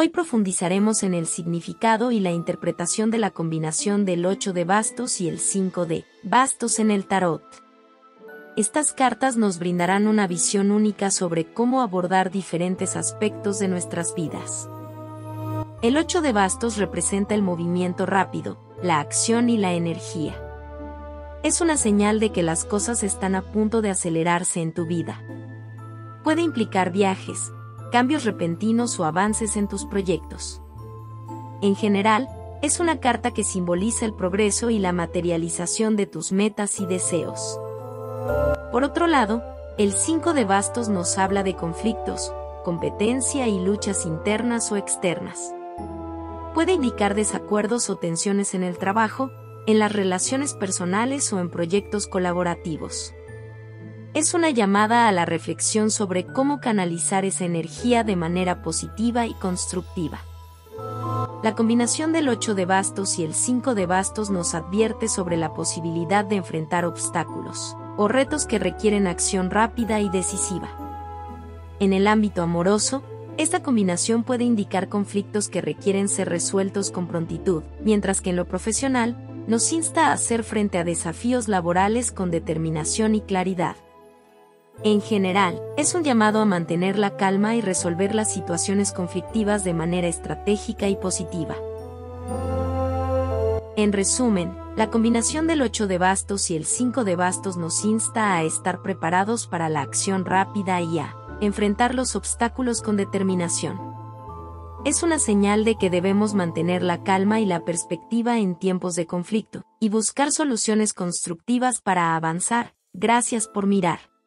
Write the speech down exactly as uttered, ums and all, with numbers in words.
Hoy profundizaremos en el significado y la interpretación de la combinación del ocho de bastos y el cinco de bastos en el tarot. Estas cartas nos brindarán una visión única sobre cómo abordar diferentes aspectos de nuestras vidas. El ocho de bastos representa el movimiento rápido, la acción y la energía. Es una señal de que las cosas están a punto de acelerarse en tu vida. Puede implicar viajes, cambios repentinos o avances en tus proyectos. En general, es una carta que simboliza el progreso y la materialización de tus metas y deseos. Por otro lado, el cinco de bastos nos habla de conflictos, competencia y luchas internas o externas. Puede indicar desacuerdos o tensiones en el trabajo, en las relaciones personales o en proyectos colaborativos. Es una llamada a la reflexión sobre cómo canalizar esa energía de manera positiva y constructiva. La combinación del ocho de bastos y el cinco de bastos nos advierte sobre la posibilidad de enfrentar obstáculos o retos que requieren acción rápida y decisiva. En el ámbito amoroso, esta combinación puede indicar conflictos que requieren ser resueltos con prontitud, mientras que en lo profesional, nos insta a hacer frente a desafíos laborales con determinación y claridad. En general, es un llamado a mantener la calma y resolver las situaciones conflictivas de manera estratégica y positiva. En resumen, la combinación del ocho de bastos y el cinco de bastos nos insta a estar preparados para la acción rápida y a enfrentar los obstáculos con determinación. Es una señal de que debemos mantener la calma y la perspectiva en tiempos de conflicto, y buscar soluciones constructivas para avanzar. Gracias por mirar.